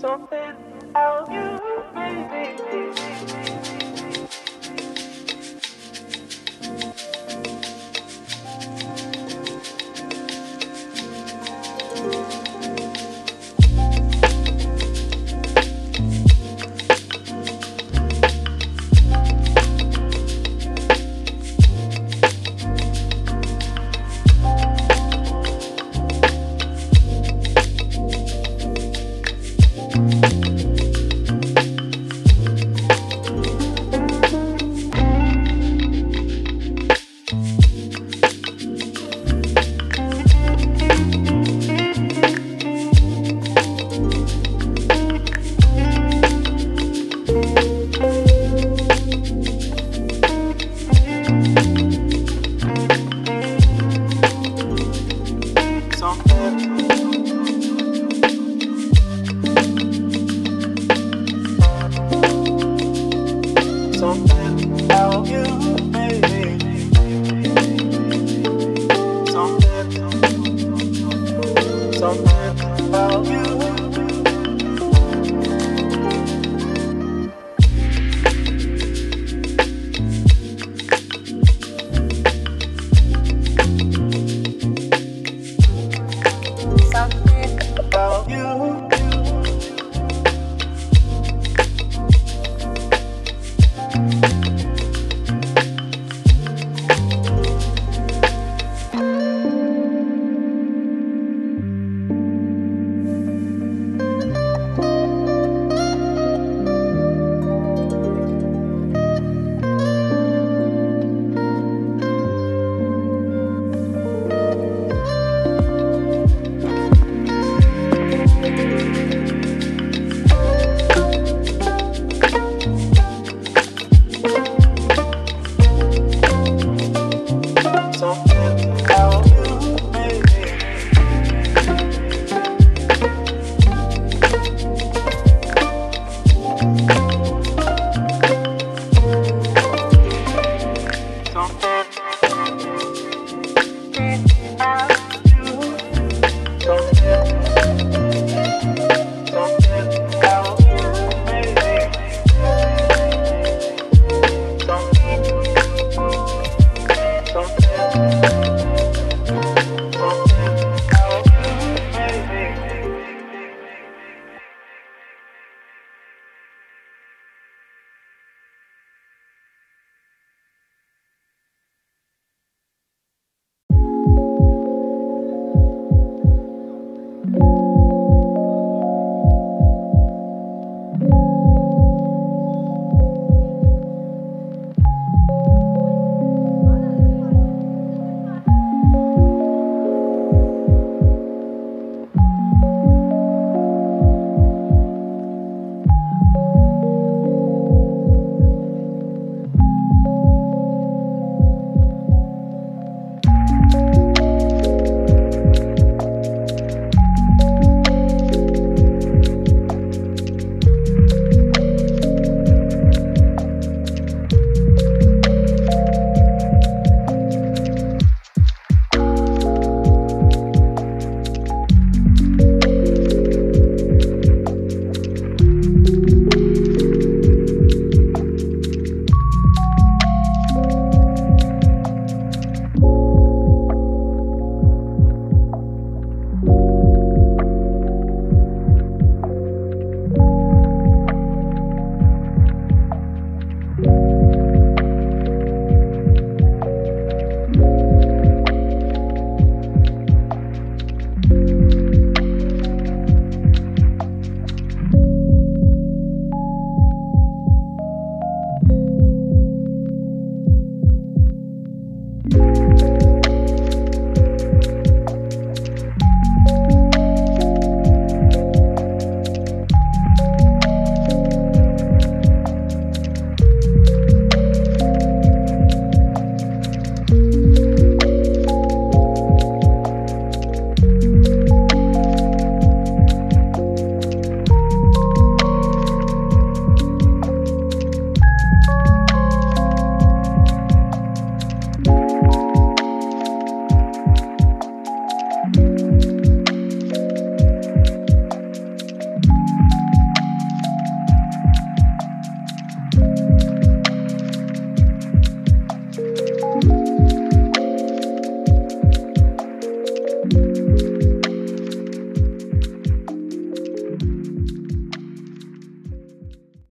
something about you, baby. Something about you, baby. Something about you. Something about you.